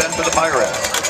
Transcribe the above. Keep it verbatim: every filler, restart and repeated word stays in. ten for the Pirates.